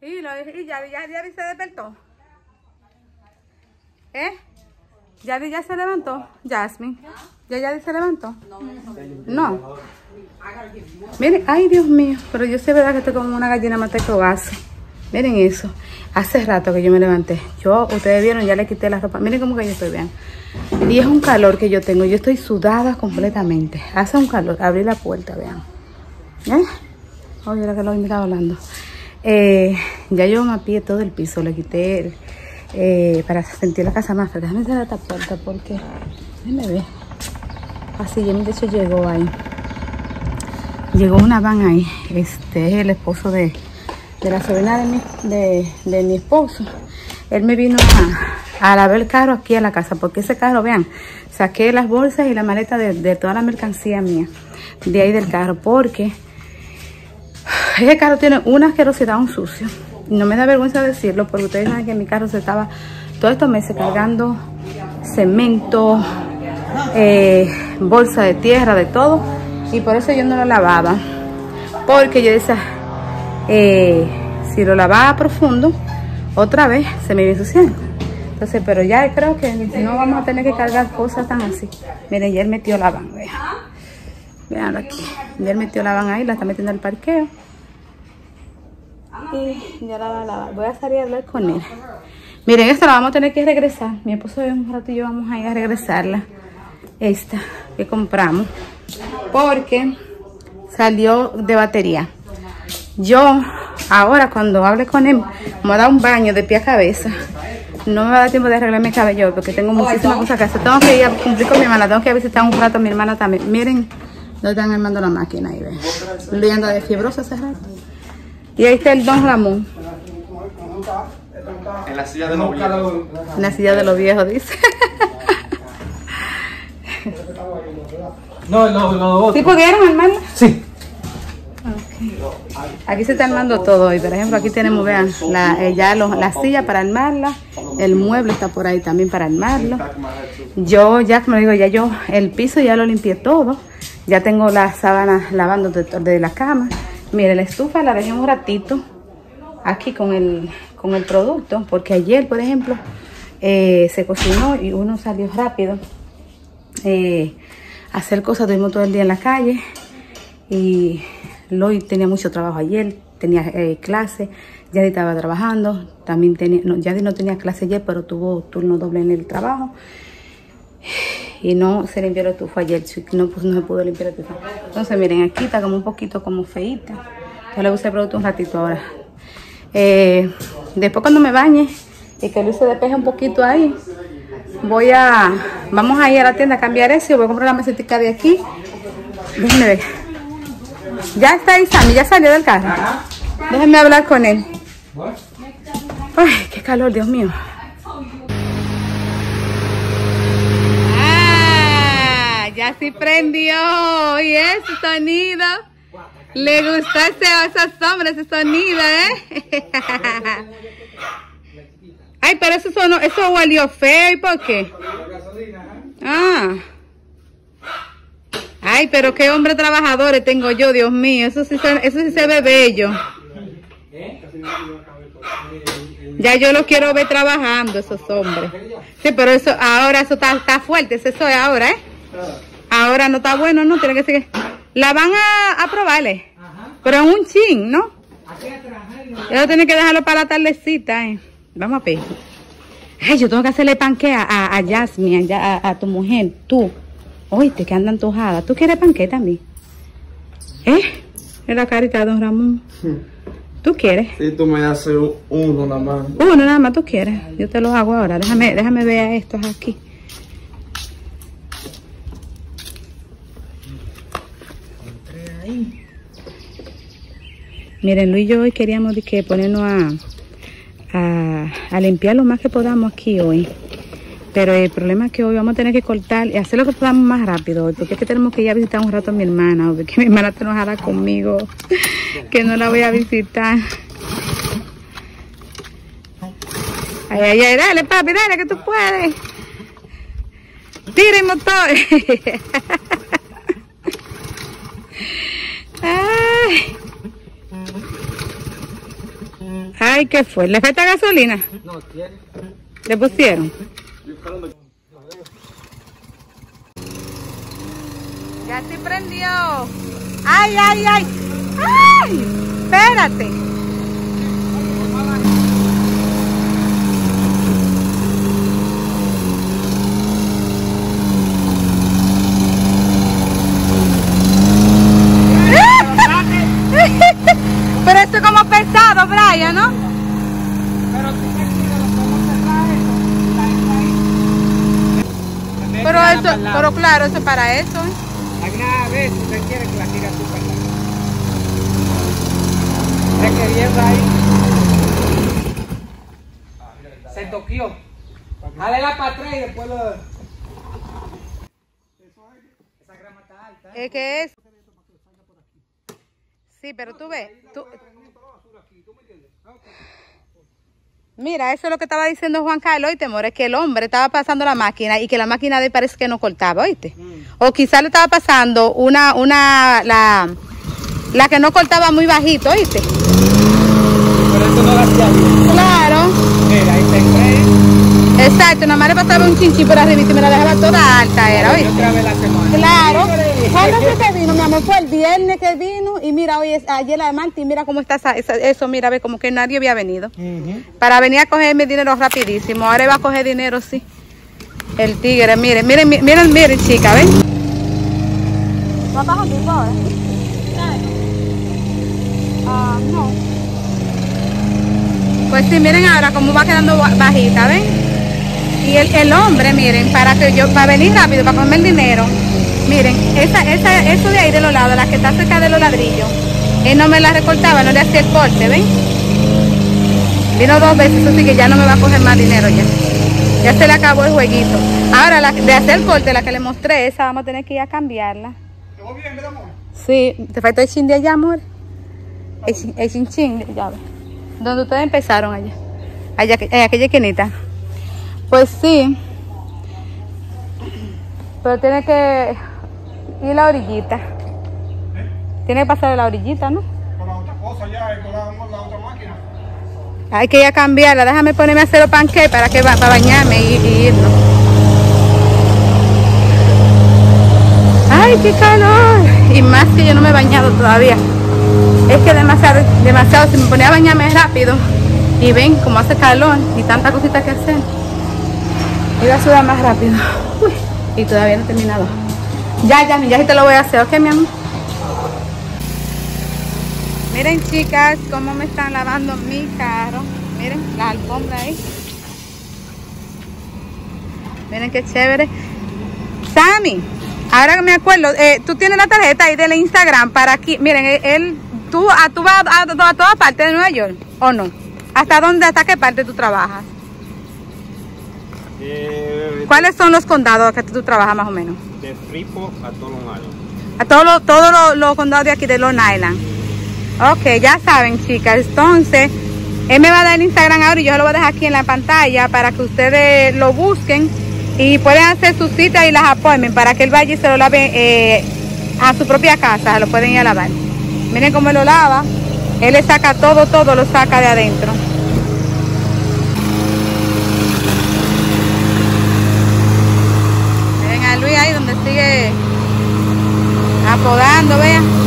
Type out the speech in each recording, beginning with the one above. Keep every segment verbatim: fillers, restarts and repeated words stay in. Y, lo, y ya, ya, ya se despertó. ¿Eh? ¿Ya, ya se levantó? ¿Yasmin? ¿Ya, ya se levantó? No. Miren, ay Dios mío, pero yo sé verdad que estoy como una gallina mantecobazo. Miren eso. Hace rato que yo me levanté. Yo, ustedes vieron, ya le quité la ropa. Miren cómo que yo estoy bien. Y es un calor que yo tengo. Yo estoy sudada completamente. Hace un calor. Abrí la puerta, vean. ¿Eh? Oye, ahora que lo he mirado hablando. Eh, ya yo mapeé todo el piso. Le quité el, eh, para sentir la casa más fresca. Déjame cerrar esta puerta porque... Déjame ver. Así, ya de hecho llegó ahí. Llegó una van ahí. Este es el esposo de... de la sobrina de mi, de, de mi esposo. Él me vino a, a lavar el carro aquí a la casa, porque ese carro, vean, saqué las bolsas y la maleta de, de toda la mercancía mía, de ahí del carro, porque ese carro tiene una asquerosidad, un sucio. No me da vergüenza decirlo, porque ustedes saben que mi carro se estaba todos estos meses cargando cemento, eh, bolsa de tierra, de todo, y por eso yo no lo lavaba, porque yo decía, Eh, si lo lavaba profundo, otra vez se me iba ensuciando. Entonces, pero ya creo que no vamos a tener que cargar cosas tan así. Miren, ya él metió la van, vean. Veanlo aquí. Ya él metió la van ahí, la está metiendo al parqueo. Y ya la va a lavar. Voy a salir a hablar con él. Miren, esta la vamos a tener que regresar. Mi esposo en un rato y yo vamos a ir a regresarla. Esta que compramos. Porque salió de batería. Yo, ahora cuando hable con él, me voy a dar un baño de pie a cabeza. No me va a dar tiempo de arreglar mi cabello porque tengo muchísimas cosas que hacer. Tengo que ir a cumplir con mi hermana, tengo que ir a visitar un rato a mi hermana también. Miren, lo están armando la máquina ahí, ven. Luis anda de fiebrosa hace rato. Y ahí está el don Ramón. En la silla de los viejos. En la silla de los viejos, dice. No, no, no. ¿Sí pudieron, hermano? Sí. Aquí se está armando todo hoy. Por ejemplo, aquí tenemos, vean, la, eh, ya los, la silla para armarla. El mueble está por ahí también para armarlo. Yo ya, como digo, ya yo el piso ya lo limpié todo. Ya tengo las sábanas lavando de, de la cama. Mire, la estufa la dejé un ratito aquí con el, con el producto. Porque ayer, por ejemplo, eh, se cocinó y uno salió rápido. Eh, hacer cosas, tuvimos todo el día en la calle. Y... Hoy tenía mucho trabajo ayer, tenía eh, clase, Yadi estaba trabajando, también tenía, no, Yadi no tenía clase ayer, pero tuvo turno doble en el trabajo y no se limpió la estufa ayer, no, pues, no se pudo limpiar la estufa. Entonces miren, aquí está como un poquito como feita, yo le puse el producto un ratito ahora. Eh, después cuando me bañe y que Luis se despeje un poquito ahí, voy a, vamos a ir a la tienda a cambiar eso y voy a comprar la mesetica de aquí. Déjenme ver. Ya está ahí Sammy, ya salió del carro. Déjenme hablar con él. Ay, qué calor, Dios mío. Ah, ya sí prendió. Y ese sonido. Le gustó esa sombra, ese sonido, ¿eh? Ay, pero eso sonó, eso huelió feo, ¿y por qué? Ah. Ay, pero qué hombre trabajadores tengo yo, Dios mío. Eso sí se, eso sí se ve bello. Ya yo los quiero ver trabajando, esos hombres. Sí, pero eso ahora eso está, está fuerte. Eso es ahora, ¿eh? Ahora no está bueno, ¿no? Tiene que seguir. La van a, a probarle. Pero en un chin, ¿no? Yo tengo que dejarlo para la tardecita, ¿eh? Vamos a ver. Ay, yo tengo que hacerle panquea a, a Yasmin, a, a, a tu mujer, tú. Oíste, que anda antojada. ¿Tú quieres panqué también? ¿Eh? Es la carita de don Ramón. ¿Tú quieres? Sí, tú me haces uno nada más. Uno nada más, ¿tú quieres? Yo te los hago ahora. Déjame, déjame ver a estos aquí. Miren, Luis y yo hoy queríamos que ponernos a, a, a limpiar lo más que podamos aquí hoy. Pero el problema es que hoy vamos a tener que cortar y hacer lo que podamos más rápido. Porque es que tenemos que ir a visitar un rato a mi hermana. Porque mi hermana está enojada conmigo. Que no la voy a visitar. Ay, ay, ay, dale papi, dale que tú puedes. Tira el motor. Ay. ¿Y qué fue? ¿Le falta gasolina? No, tiene. ¿Le pusieron? Ya se prendió. ¡Ay, ay, ay! ¡Ay! Espérate. Pero esto es como pesado, Brian, ¿no? Pero si se quiere, lo podemos cerrar eso. Pero eso, pero claro, eso es para eso. Alguna vez usted quiere que la tira tú para acá. Es que viendo ahí. Se toqueó. Jalela para atrás y después lo... Esa grama está alta. ¿Eh? ¿Es que es? Sí, pero tú ves, tú... Mira, eso es lo que estaba diciendo Juan Carlos, oíste, amor, es que el hombre estaba pasando la máquina y que la máquina de él parece que no cortaba, oíste. Mm. O quizás le estaba pasando una, una, la, la que no cortaba muy bajito, oíste. Pero eso no lo hacía bien. Claro. Mira, ahí te crees. Exacto, nomás le pasaba un chinchín por arriba y te me la dejaba toda alta, era, oíste. Otra vez la semana. Claro. ¿Cuándo fue que vino, mi amor? Fue el viernes que vino y mira, hoy es ayer la de Martí, mira cómo está esa, esa, eso, mira, ve como que nadie había venido. Uh-huh. Para venir a cogerme dinero rapidísimo, ahora va a coger dinero, sí. El tigre, miren, miren, miren, miren, chica, ¿ven? ¿Va para Honduras ahora? Ah, no. Pues sí, miren ahora cómo va quedando bajita, ¿ven? Y el, el hombre, miren, para que yo, para venir rápido, para comerme el dinero. Miren, esa, esa, eso de ahí de los lados, la que está cerca de los ladrillos, él no me la recortaba, no le hacía el corte, ¿ven? Vino dos veces, así que ya no me va a coger más dinero ya. Ya se le acabó el jueguito. Ahora, la de hacer el corte, la que le mostré, esa vamos a tener que ir a cambiarla. ¿Todo bien, mi amor? Sí, te faltó el chin de allá, amor. El, el chin chin, ya ves. Donde ustedes empezaron allá. Allá, en aquella esquinita. Pues sí. Pero tiene que... Y la orillita. ¿Eh? Tiene que pasar de la orillita, ¿no? Con la otra cosa ya, con la, con la otra máquina. Hay que ir a cambiarla. Déjame ponerme a hacer los panqués para que va, para bañarme y, y irnos. ¡Ay, qué calor! Y más que yo no me he bañado todavía. Es que demasiado, demasiado. Si me ponía a bañarme rápido. Y ven cómo hace calor y tantas cositas que hacer. Iba a sudar más rápido. Uy, y todavía no he terminado. Ya, ya, ya te lo voy a hacer, ¿ok, mi amor? Miren, chicas, cómo me están lavando mi carro. Miren, la alfombra ahí. Miren qué chévere. Sammy, ahora que me acuerdo, eh, tú tienes la tarjeta ahí del Instagram para aquí. Miren, él, tú, a, tú vas a, a, a toda parte de Nueva York, ¿o no? ¿Hasta dónde, hasta qué parte tú trabajas? Eh, ¿Cuáles son los condados que tú trabajas más o menos? De Freeport a todo Long Island. A todos los todo lo, lo condados de aquí de Long Island. Ok, ya saben, chicas. Entonces, él me va a dar el Instagram ahora y yo lo voy a dejar aquí en la pantalla para que ustedes lo busquen y pueden hacer sus citas y las apoyen para que él vaya y se lo lave eh, a su propia casa. Lo pueden ir a lavar. Miren cómo lo lava. Él le saca todo, todo lo saca de adentro. Ahí donde sigue apodando, vean.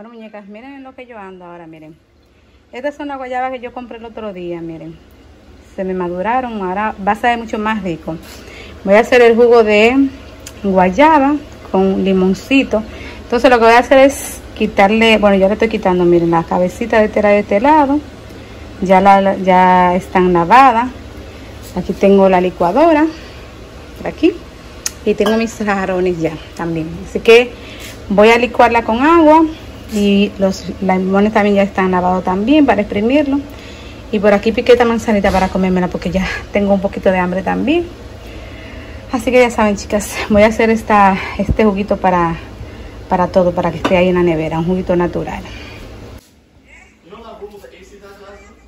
Bueno, muñecas, miren en lo que yo ando ahora, miren. Estas son las guayabas que yo compré el otro día, miren. Se me maduraron, ahora va a saber mucho más rico. Voy a hacer el jugo de guayaba con limoncito. Entonces lo que voy a hacer es quitarle, bueno, yo le estoy quitando, miren, la cabecita de tela de este lado. Ya, la, ya están lavadas. Aquí tengo la licuadora, por aquí. Y tengo mis jarrones ya también. Así que voy a licuarla con agua. Y los limones también ya están lavados también para exprimirlo. Y por aquí piqué esta manzanita para comérmela porque ya tengo un poquito de hambre también. Así que ya saben, chicas, voy a hacer esta, este juguito para, para todo, para que esté ahí en la nevera. Un juguito natural.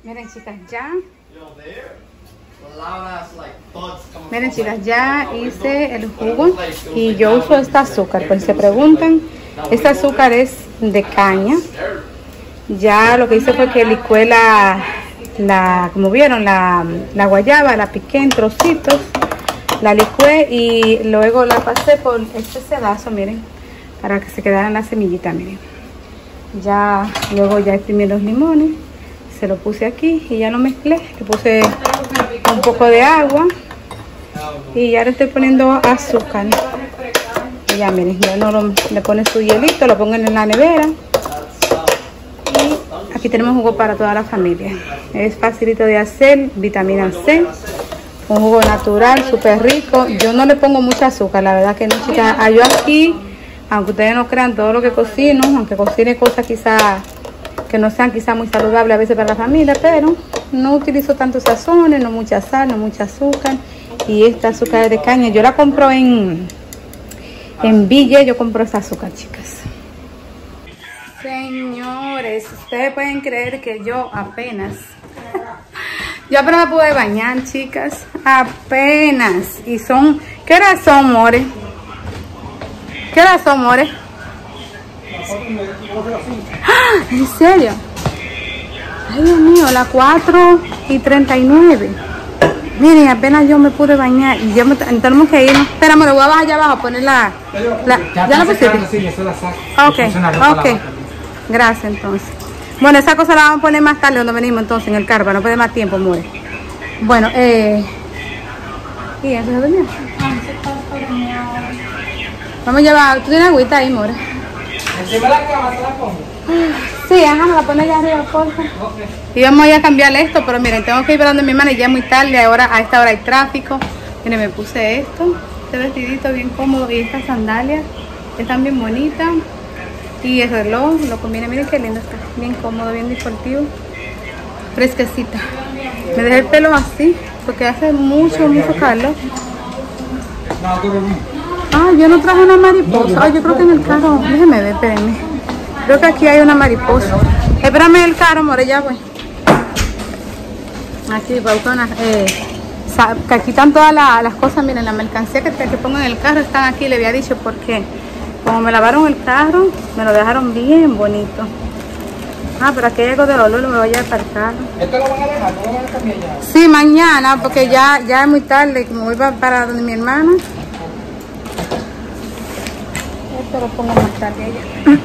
Miren, chicas, ya... Miren, chicas, ya hice el jugo y yo uso este azúcar. Por si se preguntan, este azúcar es de caña. Ya lo que hice fue que licué la, la como vieron, la, la guayaba, la piqué en trocitos, la licué y luego la pasé por este pedazo, miren, para que se quedaran las semillitas, miren. Ya luego ya exprimí los limones, se lo puse aquí y ya lo mezclé, le puse un poco de agua y ya le estoy poniendo azúcar. Y ya miren, ya no lo, le ponen su hielito, lo pongan en la nevera. Y aquí tenemos jugo para toda la familia. Es facilito de hacer, vitamina C, un jugo natural, súper rico. Yo no le pongo mucho azúcar, la verdad que no, chicas. Yo aquí, aunque ustedes no crean, todo lo que cocino, aunque cocine cosas quizás que no sean quizás muy saludables a veces para la familia, pero no utilizo tantos sazones, no mucha sal, no mucha azúcar. Y esta azúcar es de caña. Yo la compro en, en Ville, yo compro esta azúcar, chicas. Señores, ustedes pueden creer que yo apenas, yo apenas me pude bañar, chicas. Apenas. Y son, ¿qué hora son, more? ¿Qué hora son, more? ¡Ah! ¿En serio? Ay, Dios mío, las cuatro y treinta y nueve. Miren, apenas yo me pude bañar. Y ya me, tenemos que irnos. Espera, me lo voy a bajar allá abajo a poner la... la ya ¿ya la pusiste? Sí, eso la saco. Ok, ok. La gracias, entonces. Bueno, esa cosa la vamos a poner más tarde cuando venimos, entonces, en el carro, para no perder más tiempo, muere. Bueno, eh... ¿y eso se dormía? Vamos a llevar... ¿Tú tienes agüita ahí, more? Encima la cama, ¿te la pongo? Sí, ajá, me la pone allá arriba, porfa. Okay. Y vamos a ir a cambiarle esto, pero miren, tengo que ir para donde mi hermana y ya es muy tarde, ahora a esta hora hay tráfico. Miren, me puse esto, este vestidito bien cómodo y estas sandalias están bien bonitas. Y el reloj, lo combina, miren qué lindo está, bien cómodo, bien deportivo, fresquecita. Me dejé el pelo así, porque hace mucho, mucho calor. Ah, yo no traje una mariposa. Ah, yo creo que en el carro. Déjeme ver, espérenme. Creo que aquí hay una mariposa. Espérame el carro, more, ya voy. Aquí, pautonas. Eh, que aquí están todas la, las cosas. Miren, la mercancía que, que pongo en el carro están aquí. Le había dicho porque como me lavaron el carro, me lo dejaron bien bonito. Ah, pero aquí hay algo de olor, me voy a llevar para el carro. ¿Esto lo van a dejar? ¿Lo van a cambiar ya? Sí, mañana, porque ya, ya es muy tarde. Como voy para, para donde mi hermana. Te lo pongo más tarde allá.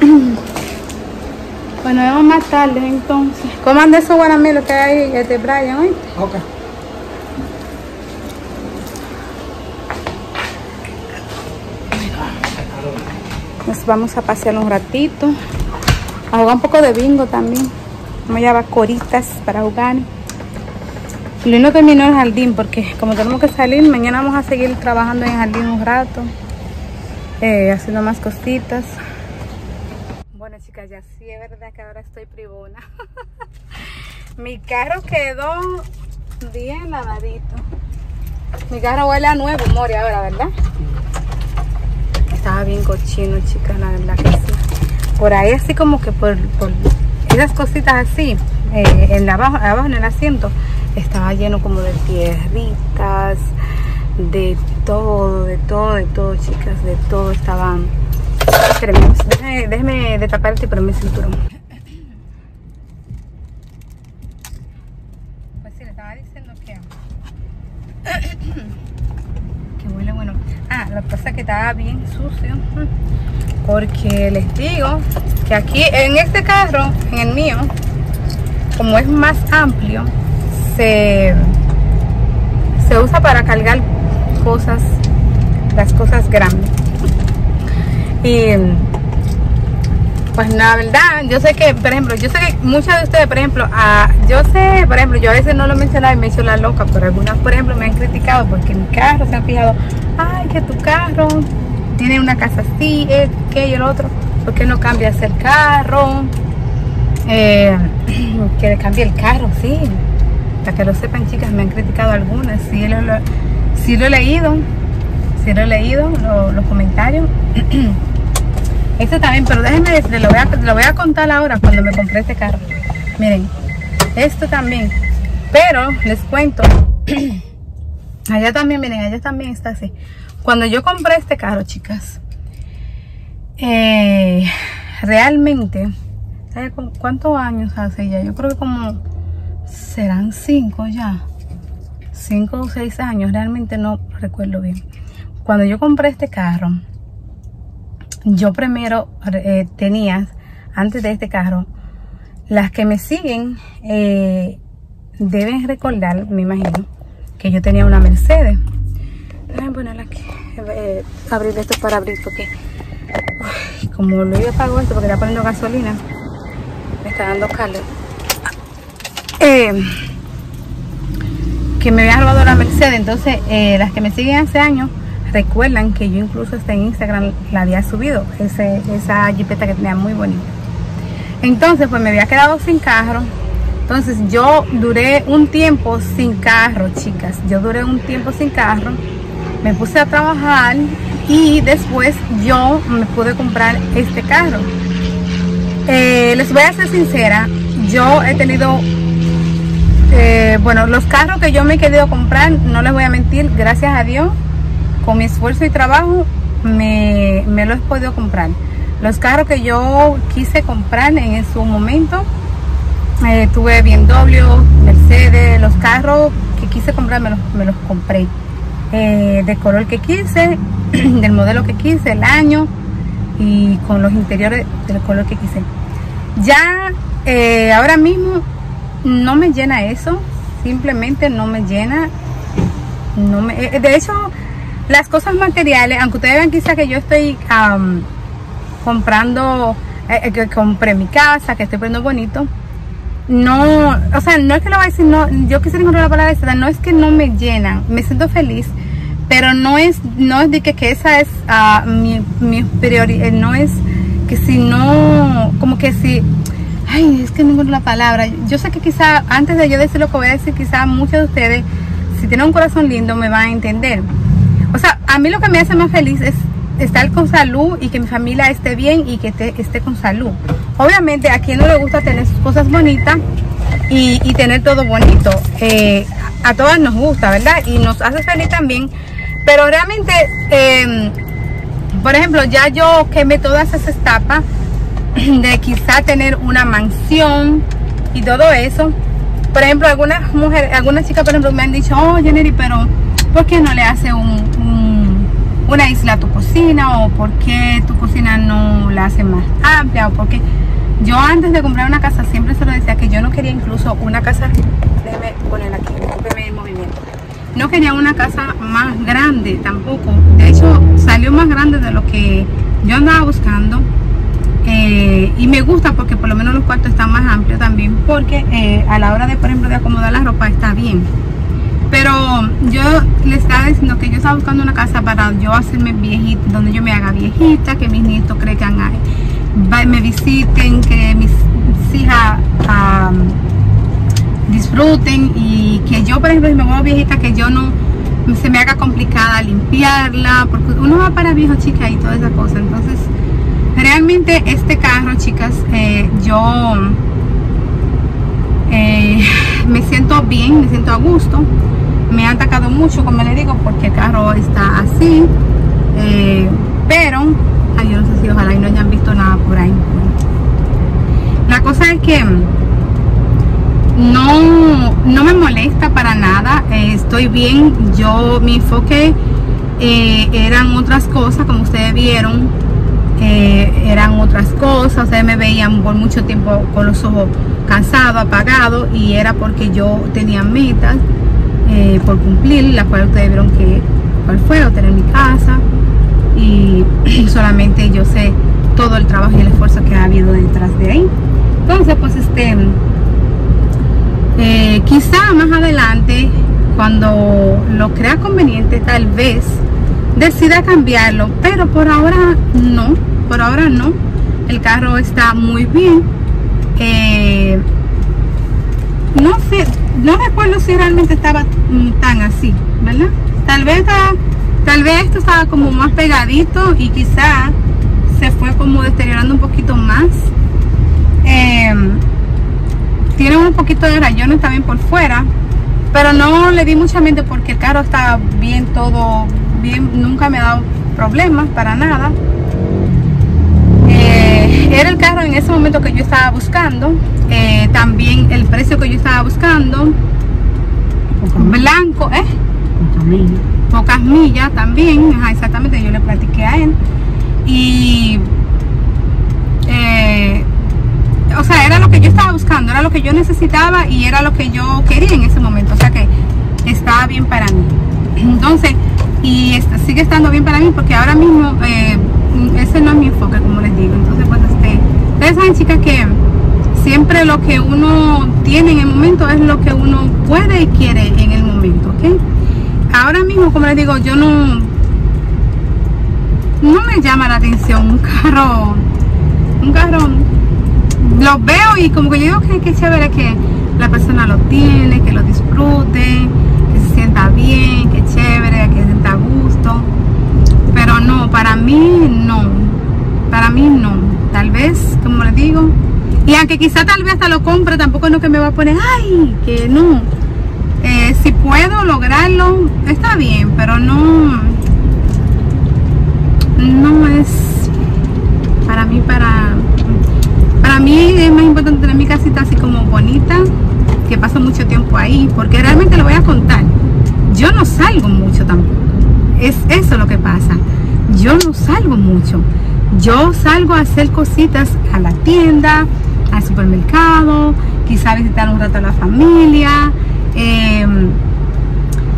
Bueno, vemos más tarde entonces. Coman de esos guaramelos que hay de este Brian, ¿oíste? Ok. Nos vamos a pasear un ratito. A jugar un poco de bingo también. Vamos a llevar coritas para jugar. Luis no terminó el jardín porque como tenemos que salir, mañana vamos a seguir trabajando en el jardín un rato. Eh, haciendo más cositas. Bueno, chicas, ya sí es verdad que ahora estoy privona. Mi carro quedó bien lavadito. Mi carro huele a nuevo, more, ahora, ¿verdad? Estaba bien cochino, chicas, la verdad que sí. Por ahí así como que por, por esas cositas así, eh, en abajo, abajo en el asiento, estaba lleno como de tierritas, de todo, de todo, de todo, chicas, de todo estaban. Espérenme, déjeme, déjeme destapar este por mi cinturón. Pues sí, le estaba diciendo que que huele bueno. Ah, Lo que pasa es que estaba bien sucio, porque les digo que aquí en este carro, en el mío, como es más amplio, se, se usa para cargar cosas, las cosas grandes. Y pues la verdad, yo sé que, por ejemplo, yo sé que muchas de ustedes, por ejemplo, a, yo sé, por ejemplo, yo a veces no lo mencionaba y me hizo la loca, pero algunas, por ejemplo, me han criticado porque mi carro, se han fijado, ay, que tu carro tiene una casa así, es que y el otro, ¿por qué no cambias el carro? Eh, que le cambie el carro, sí. Para que lo sepan, chicas, me han criticado algunas, sí lo, lo, sí lo he leído, sí lo he leído, lo, los comentarios. Esto también, pero déjenme decirles, lo voy, a, lo voy a contar ahora cuando me compré este carro. Miren, esto también. Pero les cuento, allá también, miren, allá también está así. Cuando yo compré este carro, chicas, eh, realmente, ¿sabe cuántos años hace ya? Yo creo que como, serán cinco ya. Cinco o seis años, realmente no recuerdo bien. Cuando yo compré este carro, yo primero eh, tenía, antes de este carro, las que me siguen eh, deben recordar, me imagino, que yo tenía una Mercedes. Déjenme ponerla aquí, eh, abrir esto para abrir, porque uy, como lo iba a apagar esto, porque estaba poniendo gasolina, me está dando calor. Eh, que me había robado la Mercedes, entonces eh, las que me siguen hace años, recuerdan que yo incluso hasta en Instagram la había subido, ese, esa jipeta que tenía muy bonita. Entonces pues me había quedado sin carro. Entonces yo duré un tiempo sin carro, chicas. Yo duré un tiempo sin carro. Me puse a trabajar y después yo me pude comprar este carro. Eh, les voy a ser sincera. Yo he tenido... Eh, bueno, los carros que yo me he querido comprar, no les voy a mentir, gracias a Dios, con mi esfuerzo y trabajo me, me lo he podido comprar. Los carros que yo quise comprar en su momento, eh, tuve B M W, Mercedes, los carros que quise comprar me los, me los compré. Eh, de color que quise, del modelo que quise, el año y con los interiores del color que quise. Ya eh, ahora mismo no me llena eso, simplemente no me llena. No me, de hecho... Las cosas materiales, aunque ustedes vean quizá que yo estoy um, comprando, eh, que compré mi casa, que estoy poniendo bonito, no, o sea, no es que lo voy a decir, no, yo quisiera encontrar la palabra exacta, no es que no me llenan, me siento feliz, pero no es, no es de que, que esa es uh, mi, mi prioridad, no es que si no, como que si, ay, es que no encuentro la palabra, yo sé que quizá, antes de yo decir lo que voy a decir, quizá muchos de ustedes, si tienen un corazón lindo, me van a entender. O sea, a mí lo que me hace más feliz es estar con salud y que mi familia esté bien y que te, esté con salud. Obviamente a quien no le gusta tener sus cosas bonitas y, y tener todo bonito. Eh, a todas nos gusta, ¿verdad? Y nos hace feliz también. Pero realmente, eh, por ejemplo, ya yo quemé todas esas etapas de quizá tener una mansión y todo eso. Por ejemplo, algunas mujeres, algunas chicas, por ejemplo, me han dicho, oh, Jenny, pero ¿por qué no le hace un, un, una isla a tu cocina? ¿O por qué tu cocina no la hace más amplia? ¿O por qué? Yo antes de comprar una casa siempre se lo decía que yo no quería incluso una casa... Déjeme poner aquí, déjeme el movimiento. No quería una casa más grande tampoco. De hecho, salió más grande de lo que yo andaba buscando. Eh, y me gusta porque por lo menos los cuartos están más amplios también. Porque eh, a la hora de, por ejemplo, de acomodar la ropa está bien. Pero yo les estaba diciendo que yo estaba buscando una casa para yo hacerme viejita, donde yo me haga viejita, que mis nietos crezcan, me visiten, que mis hijas um, disfruten y que yo, por ejemplo, si me hago viejita, que yo no se me haga complicada limpiarla, porque uno va para viejo, chica, y toda esa cosa. Entonces, realmente este carro, chicas, eh, yo eh, me siento bien, me siento a gusto. Me ha atacado mucho, como le digo, porque el carro está así. Eh, pero, ay, yo no sé si ojalá y no hayan visto nada por ahí. La cosa es que no, no me molesta para nada. Eh, estoy bien. Yo, mi enfoque eh, eran otras cosas, como ustedes vieron, eh, eran otras cosas. Ustedes me veían por mucho tiempo con los ojos cansados, apagados, y era porque yo tenía metas eh, por cumplir, la cual ustedes vieron que cuál fue, obtener mi casa, y solamente yo sé todo el trabajo y el esfuerzo que ha habido detrás de ahí. Entonces, pues este eh, quizá más adelante, cuando lo crea conveniente, tal vez decida cambiarlo, pero por ahora no, por ahora no. El carro está muy bien. Eh, no sé, no recuerdo si realmente estaba tan así, ¿verdad? Tal vez, tal vez esto estaba como más pegadito y quizá se fue como deteriorando un poquito más. Eh, tiene un poquito de rayones también por fuera, pero no le di mucha mente porque el carro está bien, todo bien, nunca me ha dado problemas para nada. Eh, era el carro en ese momento que yo estaba buscando, eh, también el precio que yo estaba buscando, blanco, ¿eh? Pocas millas. Pocas millas también, ajá, exactamente, yo le platiqué a él. Y eh, o sea, era lo que yo estaba buscando, era lo que yo necesitaba y era lo que yo quería en ese momento, o sea que estaba bien para mí. Entonces, y está, sigue estando bien para mí porque ahora mismo eh, ese no es mi enfoque, como les digo. Entonces, pues este, ustedes saben, chicas, que siempre lo que uno tiene en el momento es lo que uno puede y quiere en el momento, ¿ok? Ahora mismo, como les digo, yo no... no me llama la atención un carro, un carro, lo veo y como que yo digo que, que chévere que la persona lo tiene, que lo disfrute, que se sienta bien, que chévere, que se sienta a gusto, pero no, para mí no, para mí no, tal vez, como les digo, y aunque quizá tal vez hasta lo compre, tampoco es lo que me va a poner, ay, que no, eh, si puedo lograrlo, está bien, pero no... no es para mí, para para mí es más importante tener mi casita así como bonita, que paso mucho tiempo ahí, porque realmente lo voy a contar, yo no salgo mucho tampoco, es eso lo que pasa, yo no salgo mucho, yo salgo a hacer cositas a la tienda, al supermercado, quizá visitar un rato a la familia, eh,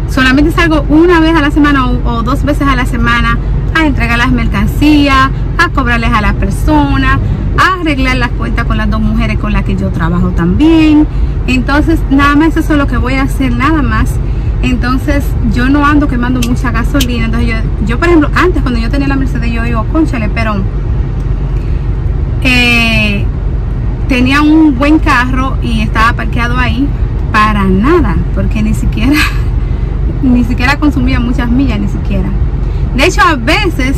solamente salgo una vez a la semana o, o dos veces a la semana a entregar las mercancías, a cobrarles a las personas, a arreglar las cuentas con las dos mujeres con las que yo trabajo también. Entonces, nada más eso es lo que voy a hacer, nada más. Entonces, yo no ando quemando mucha gasolina. Entonces, yo, yo por ejemplo, antes cuando yo tenía la Mercedes, yo digo, cónchale, pero eh, tenía un buen carro y estaba parqueado ahí para nada, porque ni siquiera, ni siquiera consumía muchas millas, ni siquiera. De hecho, a veces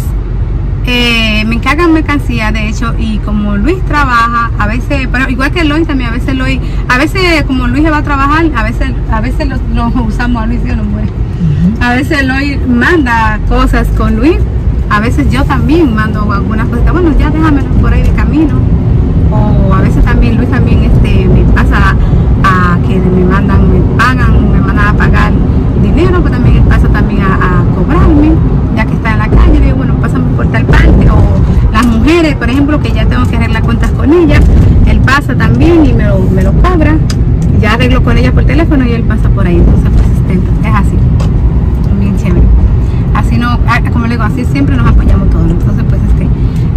eh, me encargan mercancía, de hecho, y como Luis trabaja, a veces, pero igual que Luis también, a veces Luis, a veces como Luis va a trabajar, a veces, a veces los, los usamos a Luis, yo no muero. Uh-huh. A veces Luis manda cosas con Luis, a veces yo también mando algunas cosas, bueno, ya déjamelo por ahí de camino. O a veces también Luis también este, me pasa a, a que me mandan, me pagan, me mandan a pagar dinero, pero también él pasa también a, a cobrarme. Ya que está en la calle, digo, bueno, pásame por tal parte. O las mujeres, por ejemplo, que ya tengo que arreglar cuentas con ellas, él pasa también y me lo, me lo cobra. Ya arreglo con ellas por teléfono y él pasa por ahí. Entonces, pues, es así. Bien chévere. Así no, como le digo, así siempre nos apoyamos todos. Entonces, pues, este,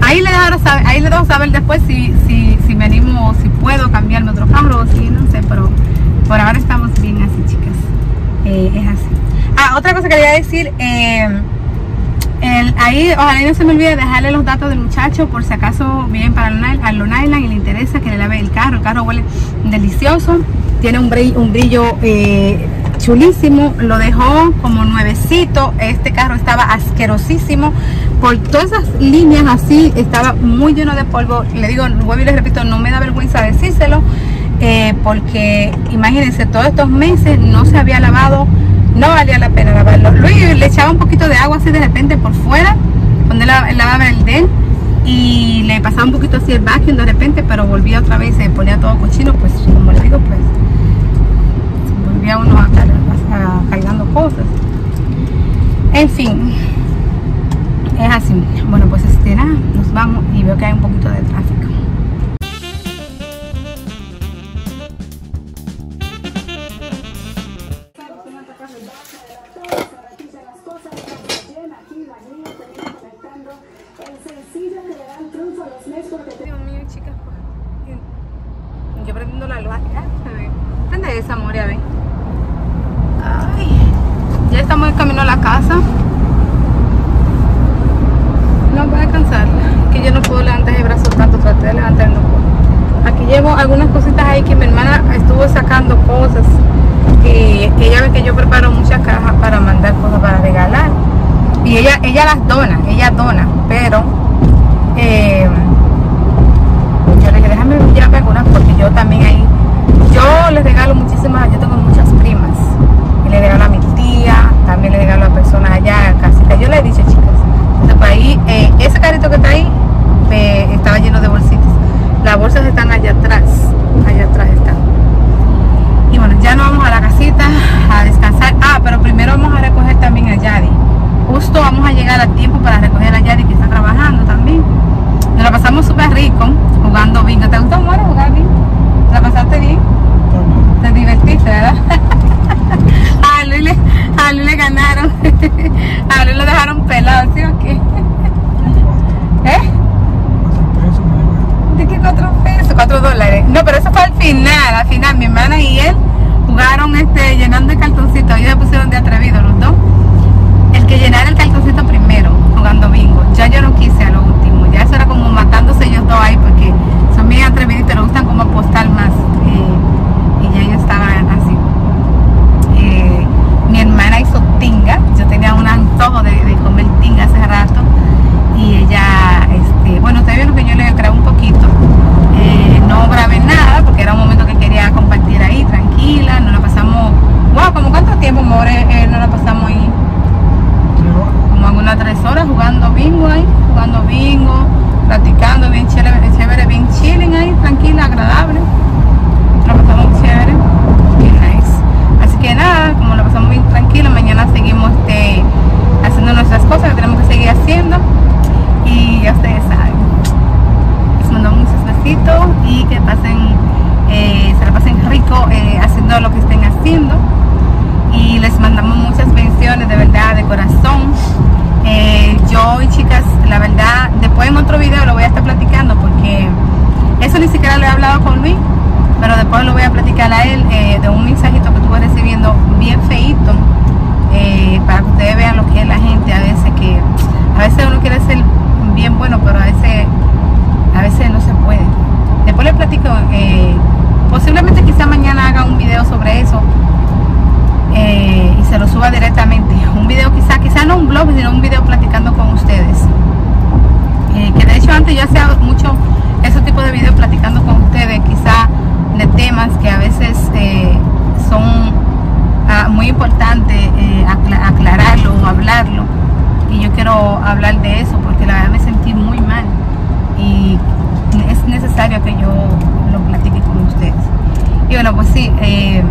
ahí le dejo saber, ahí le dejo saber después si, si, si me animo o si puedo cambiarme otro carro o si, no sé, pero por ahora estamos bien así, chicas. Eh, es así. Ah, otra cosa que quería decir, eh, El, ahí, ojalá no se me olvide dejarle los datos del muchacho por si acaso vienen para Long Island y le interesa que le lave el carro. El carro huele delicioso, tiene un brillo, un brillo eh, chulísimo, lo dejó como nuevecito. Este carro estaba asquerosísimo, por todas esas líneas así, estaba muy lleno de polvo. Le digo, vuelvo y les repito, no me da vergüenza decírselo, eh, porque imagínense, todos estos meses no se había lavado. No valía la pena lavarlo. Luis le echaba un poquito de agua así de repente por fuera, donde la, lavaba el del, y le pasaba un poquito así el vacuum de repente, pero volvía otra vez y se ponía todo cochino, pues como le digo, pues volvía uno a estar cargando cosas. En fin. es así. Bueno, pues este nada, nos vamos y veo que hay un poquito de tráfico. Algunas cositas ahí que mi hermana estuvo sacando cosas que, que ella ve que yo preparo muchas cajas para mandar cosas para regalar y ella ella las dona, ella dona, pero eh, yo le dije déjame enviarme algunas porque yo también ahí yo les regalo muchísimas, yo tengo muchas primas y le regalo a mi tía, también le regalo a personas allá en casita. Yo le he dicho chicas, entonces para ahí eh, ese carrito que está ahí eh, estaba lleno de bolsitas. Las bolsas están allá atrás, allá atrás están. Y bueno, ya nos vamos a la casita a descansar. Ah, pero primero vamos a recoger también a Yadi. Justo vamos a llegar a tiempo para recoger a Yadi que está trabajando también. Nos la pasamos súper rico jugando bingo. ¿Te gustó, Mora, jugar bingo? ¿Te la pasaste bien? Sí. Te divertiste, ¿verdad? A Luis le, a Luis le ganaron. A Luis lo dejaron pelado, ¿sí o qué? ¿Eh? ¿De qué cuatro pesos? Cuatro dólares. No, pero eso fue al final. Al final mi hermana y él jugaron este llenando el cartoncito. Ellos se pusieron de atrevido los dos. El que llenara el cartoncito primero, jugando bingo. Ya yo no quise a lo último. Ya eso era como matándose ellos dos ahí porque son bien atrevidos y les gustan como apostar más. Eh, y ya ellos estaban así. Eh, mi hermana hizo tinga. Yo tenía un antojo de, de comer tinga hace rato. Y ella, este, bueno, ustedes vieron que yo le grabé un poquito, eh, no grabé nada porque era un momento que quería compartir ahí, tranquila, nos la pasamos, wow, ¿como cuánto tiempo, amor? Eh, nos la pasamos ahí, como algunas tres horas jugando bingo ahí, jugando bingo, platicando, bien chévere, chévere, bien chilling ahí, tranquila, agradable, nos la pasamos chévere, bien nice, así que nada, como la pasamos bien tranquila, mañana seguimos este, haciendo nuestras cosas que tenemos que seguir haciendo. Y ya ustedes saben, les mando muchos besitos y que pasen, eh, se la pasen rico eh, haciendo lo que estén haciendo. Y les mandamos muchas bendiciones de verdad, de corazón. Eh, yo y chicas, la verdad, después en otro video lo voy a estar platicando porque eso ni siquiera lo he hablado con Luis, pero después lo voy a platicar a él eh, de un mensajito que estuve recibiendo bien feito eh, para que ustedes vean lo que es la gente a veces que a veces uno quiere ser bien bueno, pero a veces a veces no se puede. Después les platico, eh, posiblemente quizá mañana haga un video sobre eso eh, y se lo suba directamente, un video quizá, quizá no un blog, sino un video platicando con ustedes, eh, que de hecho antes yo hacía mucho ese tipo de videos platicando con ustedes, quizá de temas que a veces eh, son ah, muy importantes eh, aclararlo o hablarlo, y yo quiero hablar de eso porque la verdad me sentí muy mal y es necesario que yo lo platique con ustedes. Y bueno, pues sí, eh,